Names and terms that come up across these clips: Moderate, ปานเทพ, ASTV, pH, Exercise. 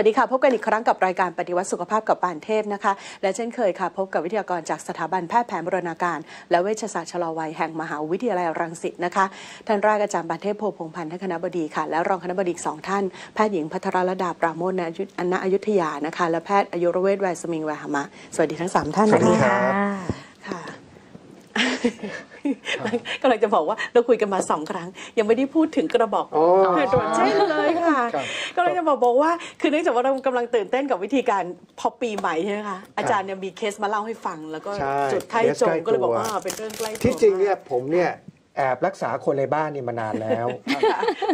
วัสดีค่ะพบกันอีกครั้งกับรายการปฏิวัติสุขภาพกับปานเทพนะคะและเช่นเคยค่ะพบกับวิทยากรจากสถาบันแพทย์แผนบูรณาการและเวชศาสตร์ชะลอวัยแห่งมหาวิทยาลัยรังสิตนะคะท่านแรกอาจารย์ปานเทพโพพงพันธ์คณบดีค่ะและรองคณบดีอีก2ท่านแพทย์หญิงภัทรลดาปราโมชณอยุธยานะคะและแพทย์อายุรเวชไวสมิงแวหมะสวัสดีทั้ง3ท่านค่ะกำลังจะบอกว่าเราคุยกันมา2ครั้งยังไม่ได้พูดถึงกระบอกตรวจเช็คเลยค่ะก็เลยจะบอกว่าคือเนื่องจากว่าเรากำลังตื่นเต้นกับวิธีการพอปีใหม่ใช่ไหมคะอาจารย์เนี่ยมีเคสมาเล่าให้ฟังแล้วก็จุดไข้จงก็เลยบอกว่าเป็นเรื่องใกล้ตัวที่จริงเนี่ยผมเนี่ยแอบรักษาคนในบ้านนี่มานานแล้ว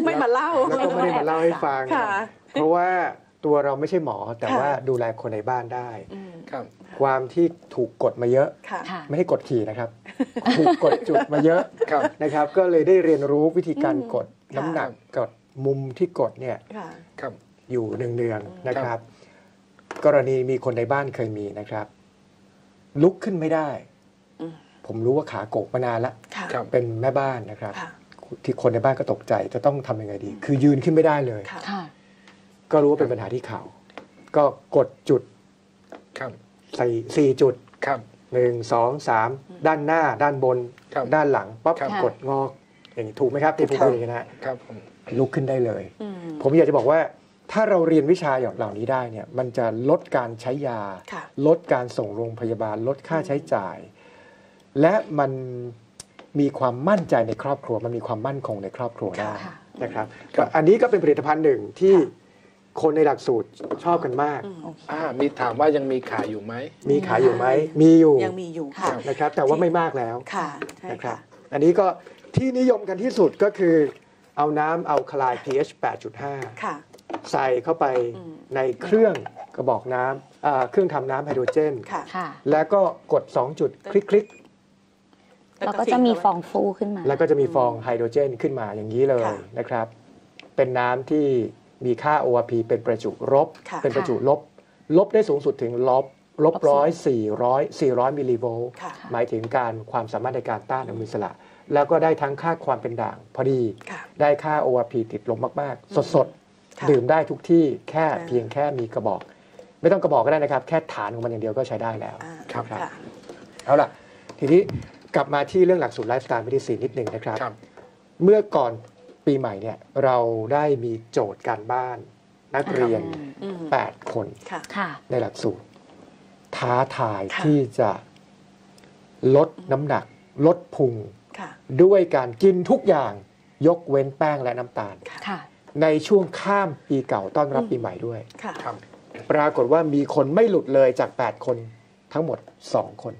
ไม่มาเล่าแล้วก็ไม่ได้มาเล่าให้ฟังเพราะว่าตัวเราไม่ใช่หมอแต่ว่าดูแลคนในบ้านได้ความที่ถูกกดมาเยอะไม่ให้กดขี่นะครับถูกกดจุดมาเยอะนะครับก็เลยได้เรียนรู้วิธีการกดน้ำหนักกดมุมที่กดเนี่ยอยู่เนืองๆนะครับกรณีมีคนในบ้านเคยมีนะครับลุกขึ้นไม่ได้ผมรู้ว่าขาโกกมานานแล้วเป็นแม่บ้านนะครับที่คนในบ้านก็ตกใจจะต้องทำยังไงดีคือยืนขึ้นไม่ได้เลยก็รู้ว่าเป็นปัญหาที่เข่าก็กดจุดใส่4 จุด 1 2 3ด้านหน้าด้านบนด้านหลังปั๊บกดงออย่างนี้ถูกไหมครับที่ผมพูดอย่างนี้นะครับลุกขึ้นได้เลยผมอยากจะบอกว่าถ้าเราเรียนวิชาอย่างเหล่านี้ได้เนี่ยมันจะลดการใช้ยาลดการส่งโรงพยาบาลลดค่าใช้จ่ายและมันมีความมั่นใจในครอบครัวมันมีความมั่นคงในครอบครัวได้นะครับอันนี้ก็เป็นผลิตภัณฑ์หนึ่งที่คนในหลักสูตรชอบกันมากมีถามว่ายังมีขายอยู่ไหมมีขายอยู่ไหมมีอยู่ยังมีอยู่ค่ะนะครับแต่ว่าไม่มากแล้วค่ะนะครับอันนี้ก็ที่นิยมกันที่สุดก็คือเอาน้ำอัลคาไลน์ pH 8.5 ค่ะใส่เข้าไปในเครื่องกระบอกน้ำเครื่องทำน้ำไฮโดรเจนค่ะแล้วก็กด2จุดคลิกๆแล้วก็จะมีฟองฟูขึ้นมาแล้วก็จะมีฟองไฮโดรเจนขึ้นมาอย่างนี้เลยนะครับเป็นน้ำที่มีค่า ORP เป็นประจุลบลบได้สูงสุดถึงลบ 100 400มิลลิโวลต์หมายถึงการความสามารถในการต้านอนุมูลอิสระแล้วก็ได้ทั้งค่าความเป็นด่างพอดีได้ค่า ORP ติดลบมากๆสดๆดื่มได้ทุกที่แค่เพียงแค่มีกระบอกไม่ต้องกระบอกก็ได้นะครับแค่ฐานของมันอย่างเดียวก็ใช้ได้แล้วครับเอาล่ะทีนี้กลับมาที่เรื่องหลักสูตรไลฟ์สไตล์เมดิซีนนิดหนึ่งนะครับเมื่อก่อนปีใหม่เนี่ยเราได้มีโจทย์การบ้านนักเรียน8 คนในหลักสูตรท้าทายที่จะลดน้ำหนักลดพุงด้วยการกินทุกอย่างยกเว้นแป้งและน้ำตาลในช่วงข้ามปีเก่าต้อนรับปีใหม่ด้วยปรากฏว่ามีคนไม่หลุดเลยจาก8 คนทั้งหมด2 คน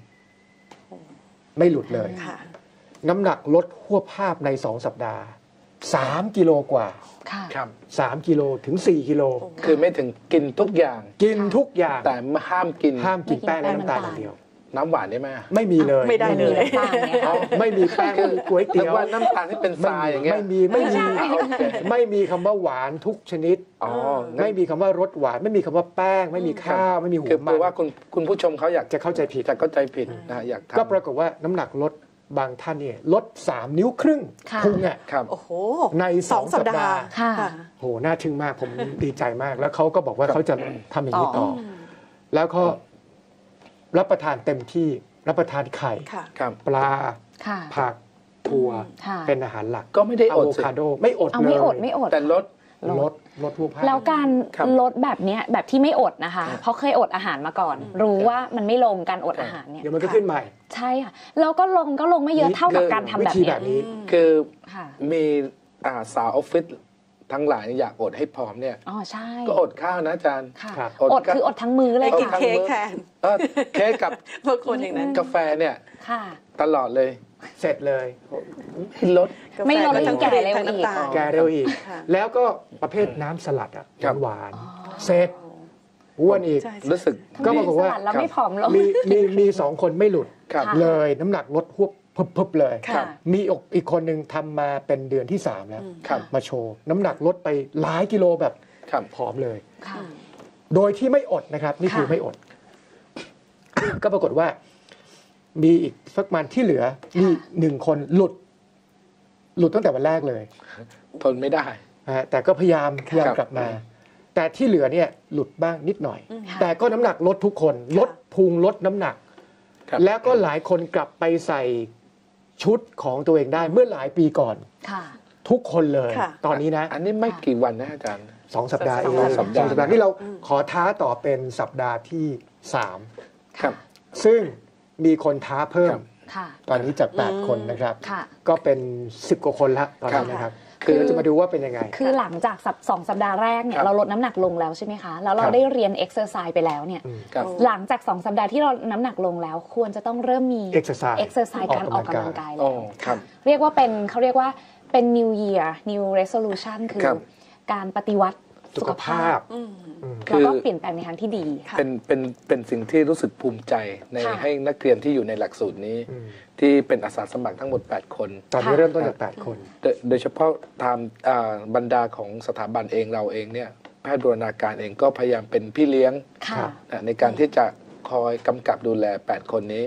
ไม่หลุดเลยน้ำหนักลดหัวภาพใน2 สัปดาห์3 กิโลกว่า3 กิโลถึง4 กิโลคือไม่ถึงกินทุกอย่างกินทุกอย่างแต่ห้ามกินแป้งและน้ำตาลอย่างเดียวน้ำหวานได้ไหมไม่มีเลยไม่ได้เลยไม่มีแป้งก๋วยเตี๋ยวน้ำตาลที่เป็นทรายอย่างเงี้ยไม่มีคำว่าหวานทุกชนิดไม่มีคำว่ารสหวานไม่มีคำว่าแป้งไม่มีข้าวไม่มีหัวมันคือแปลว่าคุณผู้ชมเขาอยากจะเข้าใจผิดแต่เข้าใจผิดนะอยากก็ปรากฏว่าน้ำหนักลดบางท่านเนี่ยลด3 นิ้วครึ่งพุงอ่ะใน2 สัปดาห์โหน่าทึ่งมากผมดีใจมากแล้วเขาก็บอกว่าเขาจะทำอย่างนี้ต่อแล้วก็รับประทานเต็มที่รับประทานไข่ปลาผักถั่วเป็นอาหารหลักก็ไม่ได้อดอะโวคาโดไม่อดเลยแต่ลดทุกภาคแล้วการลดแบบนี้แบบที่ไม่อดนะคะเพราะเคยอดอาหารมาก่อนรู้ว่ามันไม่ลงการอดอาหารเนี่ยเดี๋ยวมันก็ขึ้นใหม่ใช่ค่ะแล้วก็ลงไม่เยอะเท่ากับการทำแบบนี้คือมีสาวออฟฟิศทั้งหลายอยากอดให้ผอมเนี่ยอ๋อใช่ก็อดข้าวนะอาจารย์อดคืออดทั้งมื้อเลยกินเค้กแทนเค้กกับพวกคนอย่างนั้นกาแฟเนี่ยตลอดเลยเสร็จเลยไม่ลดทั้งแก่เร็วอีกแล้วก็ประเภทน้ำสลัดอ่ะหวานเสร็จอ้วนอีกรู้สึกก็ปรากฏว่ามี2 คนไม่หลุดเลยน้ำหนักลดฮวบพึบๆเลยมีอีกคนหนึ่งทำมาเป็นเดือนที่3แล้วมาโชว์น้ำหนักลดไปหลายกิโลแบบผอมเลยโดยที่ไม่อดนะครับนี่คือไม่อดก็ปรากฏว่ามีอีกสักมันที่เหลือมี1 คนหลุดตั้งแต่วันแรกเลยทนไม่ได้แต่ก็พยายามกลับมา แต่ที่เหลือเนี่ยหลุดบ้างนิดหน่อยแต่ก็น้ำหนักลดทุกคนลดพุงลดน้ำหนักแล้วก็หลายคนกลับไปใส่ชุดของตัวเองได้เมื่อหลายปีก่อนทุกคนเลยตอนนี้นะอันนี้ไม่กี่วันนะอาจารย์2 สัปดาห์เอง2 สัปดาห์ที่เราขอท้าต่อเป็นสัปดาห์ที่3ครับซึ่งมีคนท้าเพิ่มตอนนี้จาก8 คนนะครับก็เป็น10 กว่าคนละตอนนี้นะครับคือเราจะมาดูว่าเป็นยังไงคือหลังจาก2 สัปดาห์แรกเนี่ยเราลดน้ำหนักลงแล้วใช่ไหมคะแล้วเราได้เรียน Exercise ไปแล้วเนี่ยหลังจาก2 สัปดาห์ที่เราน้ำหนักลงแล้วควรจะต้องเริ่มมี Exercise การออกกำลังกายแล้วเรียกว่าเป็นเขาเรียกว่าเป็น New Year New Resolution คือการปฏิวัติสุขภาพแล้วก็เปลี่ยนแปลงในทางที่ดีค่ะเป็นสิ่งที่รู้สึกภูมิใจในให้นักเรียนที่อยู่ในหลักสูตรนี้ที่เป็นอาสาสมัครทั้งหมด8 คนตอนนี้เริ่มต้นจาก8 คนโดยเฉพาะตามบรรดาของสถาบันเองเราเองเนี่ยแพทย์บูรณาการเองก็พยายามเป็นพี่เลี้ยงในการที่จะคอยกำกับดูแล8 คนนี้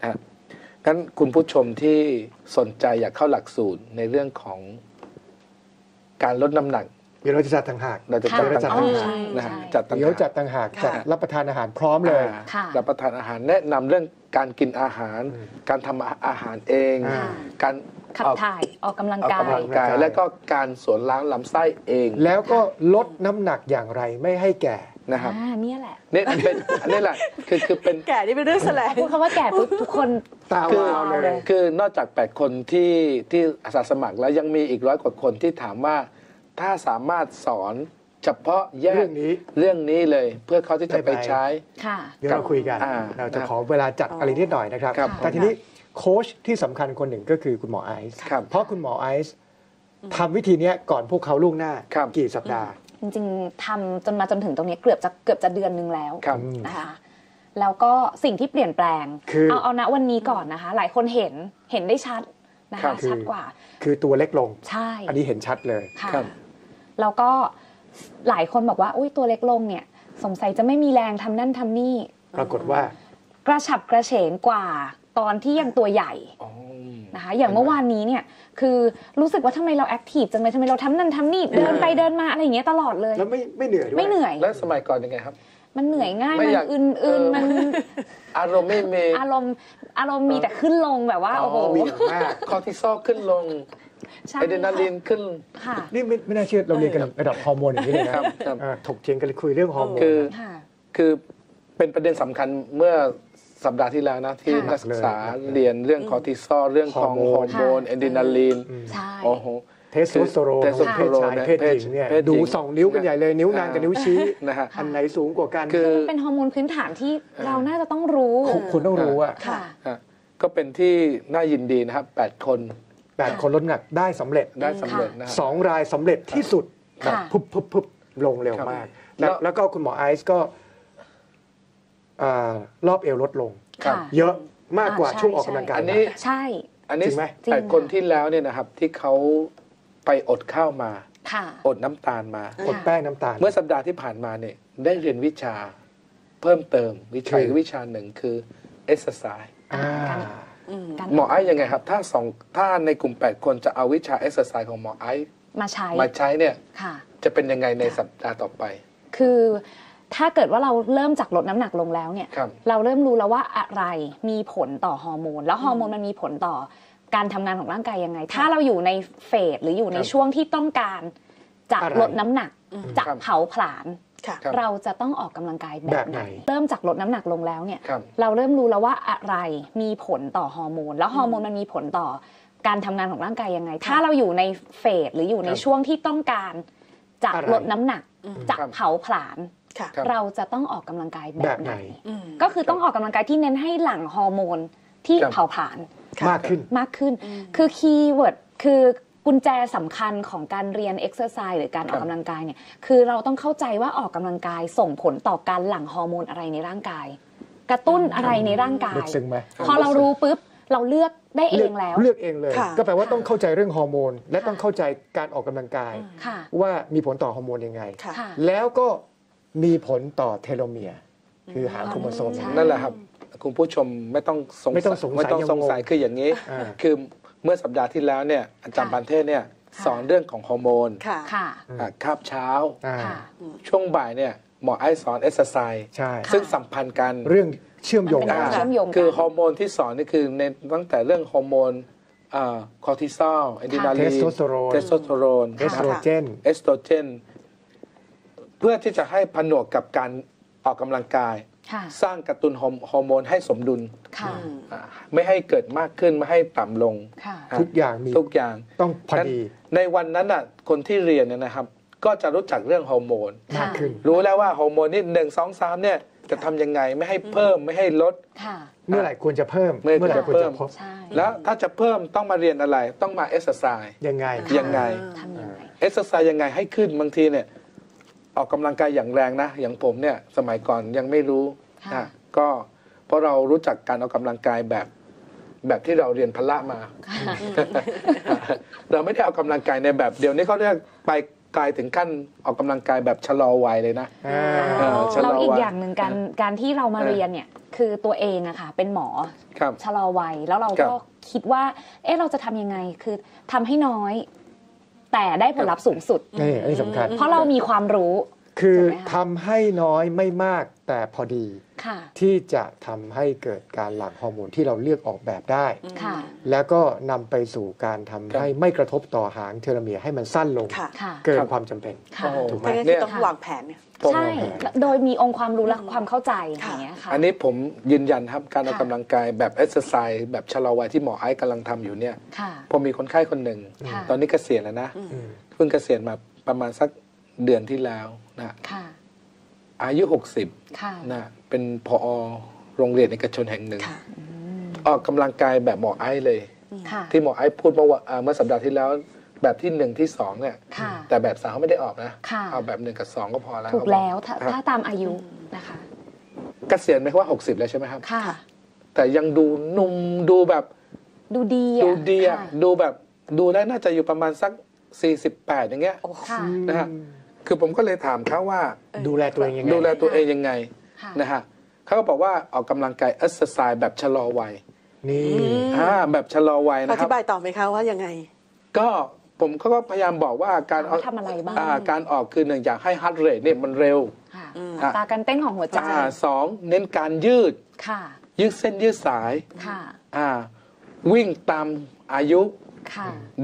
นะงั้นคุณผู้ชมที่สนใจอยากเข้าหลักสูตรในเรื่องของการลดน้ำหนักเดี๋ยวเราจะจัดต่างหากเราจะจัดต่างหากนะฮะเดี๋ยวจัดต่างหากจัดรับประทานอาหารพร้อมเลยรับประทานอาหารแนะนำเรื่องการกินอาหารการทำอาหารเองการขับถ่ายออกกำลังกายแล้วก็การสวนล้างลำไส้เองแล้วก็ลดน้ำหนักอย่างไรไม่ให้แก่นะครับนี่แหละนี่แหละคือเป็นแก่นี่เป็นเรื่องแสลงพูดคำว่าแก่ปุ๊บทุกคนตาวาวเลยคือนอกจาก8 คนที่อาสาสมัครแล้วยังมีอีก100 กว่าคนที่ถามว่าถ้าสามารถสอนเฉพาะแยกเรื่องนี้เลยเพื่อเขาที่จะไปใช้เดี๋ยวเราคุยกันเราจะขอเวลาจัดอะไรนิดหน่อยนะครับแต่ทีนี้โค้ชที่สำคัญคนหนึ่งก็คือคุณหมอไอซ์เพราะคุณหมอไอซ์ทำวิธีนี้ก่อนพวกเขาล่วงหน้ากี่สัปดาห์จริงๆทำจนมาจนถึงตรงนี้เกือบจะเดือนนึงแล้วนะคะแล้วก็สิ่งที่เปลี่ยนแปลงเอาณวันนี้ก่อนนะคะหลายคนเห็นได้ชัดนะคะชัดกว่าคือตัวเล็กลงใช่อันนี้เห็นชัดเลยแล้วก็หลายคนบอกว่าอุ้ยตัวเล็กลงเนี่ยสงสัยจะไม่มีแรงทำนั่นทำนี่ปรากฏว่ากระฉับกระเฉงกว่าตอนที่ยังตัวใหญ่นะคะอย่างเมื่อวานนี้เนี่ยคือรู้สึกว่าทำไมเราแอคทีฟจังเลยทำไมเราทำนั่นทำนี่เดินไปเดินมาอะไรอย่างเงี้ยตลอดเลยแล้วไม่เหนื่อยด้วยไม่เหนื่อยแล้วสมัยก่อนยังไงครับมันเหนื่อยง่ายมันอื่นมันอารมณ์ไม่เมย์อารมณ์มีแต่ขึ้นลงแบบว่าโอ้โหคอร์ติซอลขึ้นลงไอเดนาลีนขึ้นนี่ไม่น่าเชื่อเราเรียนกันระดับฮอร์โมนอย่างนี้เลยครับถกเถียงกันคุยเรื่องฮอร์โมนคือเป็นประเด็นสำคัญเมื่อสัปดาห์ที่แล้วนะที่นักศึกษาเรียนเรื่องคอร์ติซอลเรื่องของฮอร์โมนไอเดนาลีนโอ้โหเทสโทสเตอโรนเพศชายเพศหญิงเนี่ยดู2 นิ้วกันใหญ่เลยนิ้วนางกับนิ้วชี้นะฮะอันไหนสูงกว่ากันคือเป็นฮอร์โมนพื้นฐานที่เราน่าจะต้องรู้คุณต้องรู้อ่ะก็เป็นที่น่ายินดีนะครับ8 คนลดน้ำหนักได้สำเร็จนะ2 รายสำเร็จที่สุดพุบลงเร็วมากแล้วก็คุณหมอไอซ์ก็รอบเอวลดลงเยอะมากกว่าช่วงออกกำลังกายใช่อันนี้8 คนที่แล้วเนี่ยนะครับที่เขาไปอดข้าวมาอดน้ำตาลมาอดแป้งน้ำตาลเมื่อสัปดาห์ที่ผ่านมาเนี่ยได้เรียนวิชาเพิ่มเติมวิชาหนึ่งคือ Exerciseหมอไอ้ยังไงครับถ้าในกลุ่ม8 คนจะเอาวิชา Exercise ของหมอไอ้มาใช้เนี่ยจะเป็นยังไงในสัปดาห์ต่อไปคือถ้าเกิดว่าเราเริ่มจากลดน้ำหนักลงแล้วเนี่ยเราเริ่มรู้แล้วว่าอะไรมีผลต่อฮอร์โมนแล้วฮอร์โมนมันมีผลต่อการทำงานของร่างกายยังไงถ้าเราอยู่ในเฟสหรืออยู่ในช่วงที่ต้องการจะลดน้ำหนักจะเผาผลาญเราจะต้องออกกำลังกายแบบไหนเริ่มจากลดน้ำหนักลงแล้วเนี่ยเราเริ่มรู้แล้วว่าอะไรมีผลต่อฮอร์โมนแล้วฮอร์โมนมันมีผลต่อการทำงานของร่างกายยังไงถ้าเราอยู่ในเฟสหรืออยู่ในช่วงที่ต้องการจะลดน้ำหนักจะเผาผลาญเราจะต้องออกกำลังกายแบบไหนก็คือต้องออกกำลังกายที่เน้นให้หลั่งฮอร์โมนที่เผาผลาญมากขึ้นคือคีย์เวิร์ดคือกุญแจสำคัญของการเรียน Exercise หรือการออกกำลังกายเนี่ยคือเราต้องเข้าใจว่าออกกำลังกายส่งผลต่อการหลั่งฮอร์โมนอะไรในร่างกายกระตุ้นอะไรในร่างกายพอเรารู้ปุ๊บเราเลือกได้เองแล้วเลือกเองเลยก็แปลว่าต้องเข้าใจเรื่องฮอร์โมนและต้องเข้าใจการออกกำลังกายว่ามีผลต่อฮอร์โมนยังไงแล้วก็มีผลต่อเทโลเมียร์คือหางโครโมโซมนั่นแหละครับคุณผู้ชมไม่ต้องสงสัยคืออย่างนี้คือเมื่อสัปดาห์ที่แล้วเนี่ยอาจารย์ปันเทศเนี่ย สอนเรื่องของฮอร์โมนคาบเช้าช่วงบ่ายเนี่ยหมอไอ้สอน Exercise ซึ่งสัมพันธ์กันเรื่องเชื่อมโยงกันคือฮอร์โมนที่สอนนี่คือในตั้งแต่เรื่องฮอร์โมนคอร์ติซอลอะดรีนาลีนเทสโทสเตอโรนเอสโตรเจนเพื่อที่จะให้ผนวกกับการออกกำลังกายสร้างกระตุ้นฮอร์โมนให้สมดุลไม่ให้เกิดมากขึ้นไม่ให้ต่ำลงทุกอย่างมีทุกอย่างต้องพอดีในวันนั้นน่ะคนที่เรียนเนี่ยนะครับก็จะรู้จักเรื่องฮอร์โมนมากขึ้นรู้แล้วว่าฮอร์โมนนี่1 2 3เนี่ยจะทำยังไงไม่ให้เพิ่มไม่ให้ลดเมื่อไหร่ควรจะเพิ่มเมื่อไหร่ควรจะลดแล้วถ้าจะเพิ่มต้องมาเรียนอะไรต้องมา Exercise ยังไง Exercise ยังไงให้ขึ้นบางทีเนี่ยออกกำลังกายอย่างแรงนะอย่างผมเนี่ยสมัยก่อนยังไม่รู้นะก็เพราะเรารู้จักการออกกำลังกายแบบที่เราเรียนพละมาเราไม่ได้ออกกำลังกายในแบบเดี๋ยวนี้เขาเรียกไปกลายถึงขั้นออกกำลังกายแบบชะลอวัยเลยนะเราอีกอย่างหนึ่งการที่เรามาเรียนเนี่ยคือตัวเองนะคะเป็นหมอชะลอวัยแล้วเราก็คิดว่าเอ๊ะเราจะทำยังไงคือทำให้น้อยแต่ได้ผลลัพธ์สูงสุดนี่สำคัญเพราะเรามีความรู้คือทำให้น้อยไม่มากแต่พอดีที่จะทำให้เกิดการหลั่งฮอร์โมนที่เราเลือกออกแบบได้แล้วก็นำไปสู่การทำให้ไม่กระทบต่อหางเทโลเมียร์ให้มันสั้นลงเกินความจำเป็นถูกไหมเนี่ยต้องวางแผนใช่โดยมีองค์ความรู้และความเข้าใจอย่างเงี้ยค่ะอันนี้ผมยืนยันครับการออกกำลังกายแบบเอ็กซ์ไซส์แบบชะลอวัยที่หมอไอ้กำลังทำอยู่เนี่ยผมมีคนไข้คนหนึ่งตอนนี้เกษียณแล้วนะเพิ่งเกษียณมาประมาณสักเดือนที่แล้วนะอายุ60นะเป็นผอ.โรงเรียนเอกชนแห่งหนึ่งออกกำลังกายแบบหมอไอ้เลยที่หมอไอ้พูดเมื่อสัปดาห์ที่แล้วแบบที่1 ที่ 2เนี่ยแต่แบบ3เขาไม่ได้ออกนะเอาแบบ1 กับ 2ก็พอแล้วถูกแล้วถ้าตามอายุนะคะเกษียณไหมว่า60แล้วใช่ไหมครับแต่ยังดูหนุ่มดูแบบดูดีดูแบบดูได้น่าจะอยู่ประมาณสัก48อย่างเงี้ยนะฮะคือผมก็เลยถามเขาว่าดูแลตัวเองยังไงนะฮะเขาก็บอกว่าออกกำลังกาย Exercise แบบชะลอวัยนี่แบบชะลอวัยนะครับอธิบายต่อไหมคะว่ายังไงก็ผมก็พยายามบอกว่าการออกทำอะไรบ้างการออกคือ1อยากให้ฮาร์ทเรทเนี่ยมันเร็วอัตราการเต้นของหัวใจ2เน้นการยืดยืดเส้นยืดสายวิ่งตามอายุ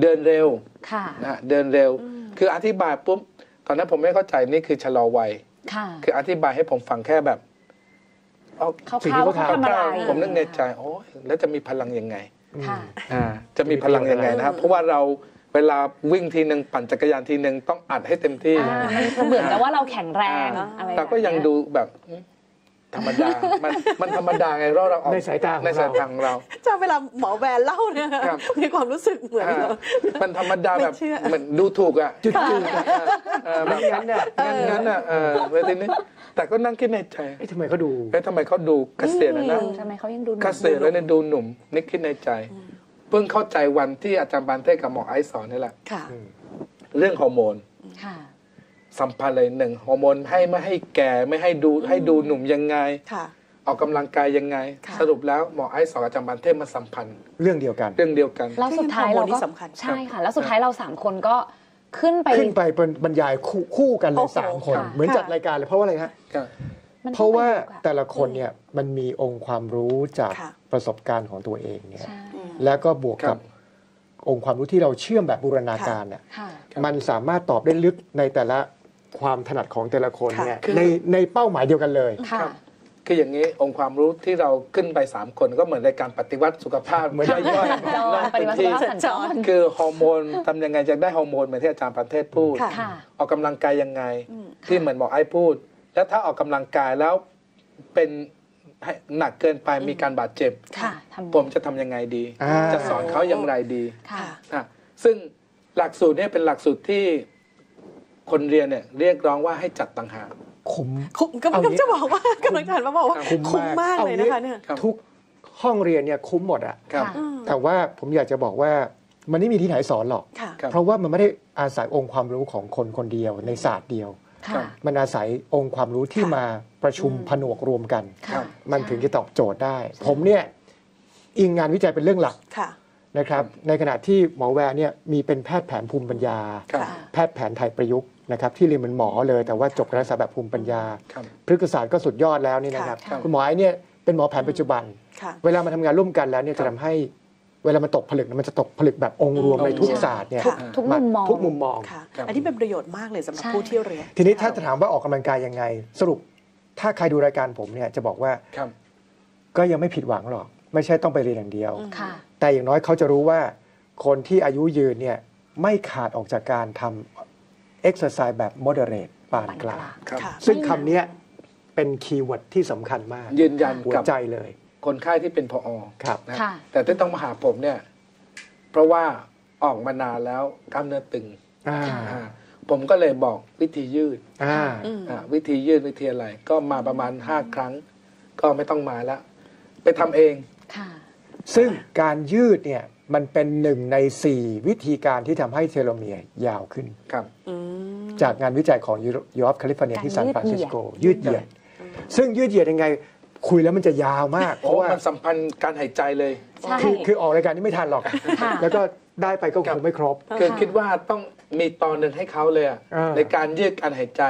เดินเร็วนะเดินเร็วคืออธิบายปุ๊บตอนนั้นผมไม่เข้าใจนี่คือชะลอวัยคืออธิบายให้ผมฟังแค่แบบสิ่งที่เขาทำอะไรผมนึกในใจโอ้แล้วจะมีพลังยังไงจะมีพลังยังไงนะครับเพราะว่าเราเวลาวิ่งทีหนึ่งปั่นจักรยานทีหนึ่งต้องอัดให้เต็มที่เหมือนกับว่าเราแข็งแรงแต่ก็ยังดูแบบธรรมดามันธรรมดาไงเราออกในสายตาของเราเจ้าเวลาหมอแวนเล่าเนี่ยมีความรู้สึกเหมือนมันธรรมดาแบบเหมือนดูถูกอ่ะจุดแบบงั้นอ่ะเวทีนี้แต่ก็นั่งคิดในใจทำไมเขาดูเกษียณแล้วนะทำไมเขายังดูเกษียณแล้วเนี่ยดูหนุ่มนึกคิดในใจเพิ่งเข้าใจวันที่อาจารย์บานเทศกับหมอไอซ์สอนนี่แหละเรื่องฮอร์โมนสัมพันธ์เลย1ฮอร์โมนให้ไม่ให้แก่ไม่ให้ดูหนุ่มยังไงออกกำลังกายยังไงสรุปแล้วหมอไอ้สอนอาจารย์บันเทศมาสัมพันธ์เรื่องเดียวกันแล้วสุดท้ายเราก็ใช่ค่ะแล้วสุดท้ายเรา3คนก็ขึ้นไปบรรยายคู่กันเลย3คนเหมือนจัดรายการเลยเพราะว่าอะไรฮะเพราะว่าแต่ละคนเนี่ยมันมีองค์ความรู้จากประสบการณ์ของตัวเองเนี่ยแล้วก็บวกกับองค์ความรู้ที่เราเชื่อมแบบบูรณาการเนี่ยมันสามารถตอบได้ลึกในแต่ละความถนัดของแต่ละคนเนี่ยในเป้าหมายเดียวกันเลยคืออย่างนี้องค์ความรู้ที่เราขึ้นไป3คนก็เหมือนในการปฏิวัติสุขภาพเหมือนย่อยๆปฏิวัติสุขภาพสัญจรคือฮอร์โมนทำยังไงจะได้ฮอร์โมนเหมือนที่อาจารย์ประเทศพูดออกกำลังกายยังไงที่เหมือนหมอไอ้พูดแล้วถ้าออกกำลังกายแล้วเป็นหนักเกินไปมีการบาดเจ็บผมจะทำยังไงดีจะสอนเขาอย่างไรดีซึ่งหลักสูตรนี้เป็นหลักสูตรที่คนเรียนเนี่ยเรียกร้องว่าให้จัดต่างหากคุ้มก็ไม่ต้องจะบอกว่ากำลังจะบอกว่าคุ้มมากเลยนะคะเนี่ยทุกห้องเรียนเนี่ยคุ้มหมดอ่ะแต่ว่าผมอยากจะบอกว่ามันไม่มีที่ไหนสอนหรอกเพราะว่ามันไม่ได้อาศัยองค์ความรู้ของคนคนเดียวในศาสตร์เดียวมันอาศัยองค์ความรู้ที่มาประชุมผนวกรวมกันมันถึงจะตอบโจทย์ได้ผมเนี่ยอิงงานวิจัยเป็นเรื่องหลัก นะครับในขณะที่หมอแวร์เนี่ยมีเป็นแพทย์แผนภูมิปัญญาแพทย์แผนไทยประยุกต์นะครับที่เรียนเหมือนหมอเลยแต่ว่าจบรัฐศาสตร์แบบภูมิปัญญาพฤกษศาสตร์ก็สุดยอดแล้วนี่นะครับคุณหมอไอ้เนี่ยเป็นหมอแผนปัจจุบันเวลามาทำงานร่วมกันแล้วเนี่ยจะทำให้เวลามันตกผลึกมันจะตกผลึกแบบองค์รวมในทุกศาสตร์เนี่ยทุกมุมมองอันนี้เป็นประโยชน์มากเลยสำหรับผู้ที่เรียนทีนี้ถ้าจะถามว่าออกกำลังกายยังไงสรุปถ้าใครดูรายการผมเนี่ยจะบอกว่าก็ยังไม่ผิดหวังหรอกไม่ใช่ต้องไปเรียนอย่างเดียวแต่อย่างน้อยเขาจะรู้ว่าคนที่อายุยืนเนี่ยไม่ขาดออกจากการทำ Exercise แบบ Moderate ปานกลางซึ่งคำนี้เป็นคีย์เวิร์ดที่สำคัญมากยืนยันหัวใจเลยคนไข้ที่เป็นผอ.ครับแต่ที่ต้องมาหาผมเนี่ยเพราะว่าออกมานานแล้วกล้ามเนื้อตึงผมก็เลยบอกวิธียืดวิธียืดวิธีอะไรก็มาประมาณ5ครั้งก็ไม่ต้องมาแล้วไปทำเองซึ่งการยืดเนี่ยมันเป็น1 ใน 4วิธีการที่ทำให้เทโลเมียร์ยาวขึ้นครับจากงานวิจัยของยูฟแคลิฟอร์เนียที่ซานฟรานซิสโกยืดเหยียดซึ่งยืดเหยียดยังไงคุยแล้วมันจะยาวมากเพราะว่ามันสัมพันธ์การหายใจเลยคือออกรายการนี้ไม่ทันหรอกแล้วก็ได้ไปก็คงไม่ครบเกินคิดว่าต้องมีตอนหนึ่งให้เขาเลยในการยืดการหายใจ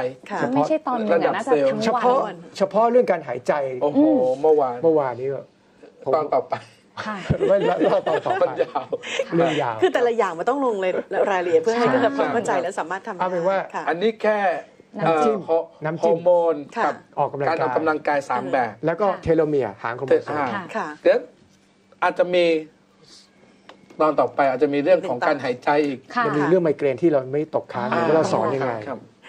ไม่ใช่ตอนระดับเซลล์เฉพาะเรื่องการหายใจโอ้โหเมื่อวานนี้ตอนต่อไปไม่เราต่อไปเรื่องยาวคือแต่ละอย่างมันต้องลงเลยรายละเอียดเพื่อให้เราเข้าใจและสามารถทำได้เป็นว่าอันนี้แค่ฮอร์โมนกับการออกกำลังกาย3แบบแล้วก็เทโลเมียร์หางของมันเดี๋ยวอาจจะมีตอนต่อไปอาจจะมีเรื่องของการหายใจอีกจะมีเรื่องไมเกรนที่เราไม่ตกค้างว่าเราสอนยังไง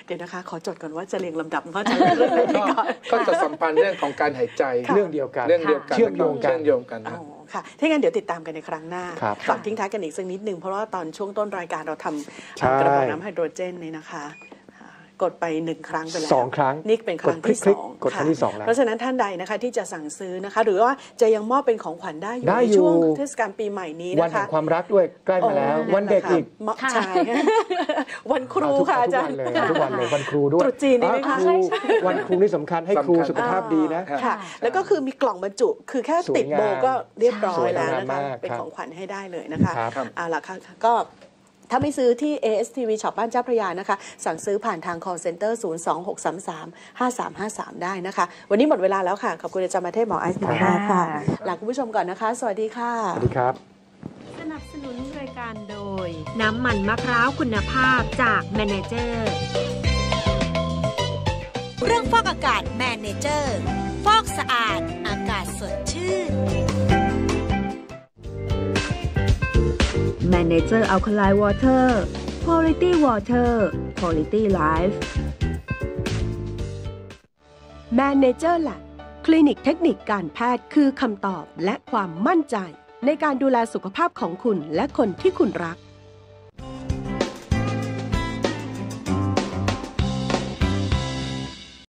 เดี๋ยวนะคะขอจดก่อนว่าจะเรียงลำดับว่าจะเรื่องอะไรก่อนก็จะสัมพันธ์เรื่องของการหายใจเรื่องเดียวกันเชื่อมโยงกันค่ะถ้างั้นเดี๋ยวติดตามกันในครั้งหน้าฝากทิ้งท้ายกันอีกสักนิดนึงเพราะว่าตอนช่วงต้นรายการเราทำกระบอกน้ำไฮโดรเจนนี่นะคะกดไป1ครั้งไปแล้ว2ครั้งนี่เป็นครั้งที่2เพราะฉะนั้นท่านใดนะคะที่จะสั่งซื้อนะคะหรือว่าจะยังมอบเป็นของขวัญได้อยู่ในช่วงเทศกาลปีใหม่นี้นะคะวันแห่งความรักด้วยใกล้มาแล้ววันเด็กอีกใช่วันครูค่ะอาจารย์ทุกวันเลยวันครูด้วยตรุษจีนนี่นะคะใช่วันครูนี่สำคัญให้ครูสุขภาพดีนะค่ะแล้วก็คือมีกล่องบรรจุคือแค่ติดโบก็เรียบร้อยแล้วนะคะเป็นของขวัญให้ได้เลยนะคะเอาล่ะค่ะก็ถ้าไม่ซื้อที่ ASTV Shop บ้านเจ้าพระยานะคะสั่งซื้อผ่านทาง call center 026335353ได้นะคะวันนี้หมดเวลาแล้วค่ะขอบคุณอาจารย์มาเทศหมอไอซ์มากค่ะลาคุณผู้ชมก่อนนะคะสวัสดีค่ะสวัสดีครับสนับสนุนรายการโดยน้ำมันมะพร้าวคุณภาพจาก Manager เรื่องฟอกอากาศ Manager ฟอกสะอาดอากาศสดชื่นManager Alkaline Water Quality Water Quality Life Manager Lab คลินิกเทคนิคการแพทย์คือคำตอบและความมั่นใจในการดูแลสุขภาพของคุณและคนที่คุณรัก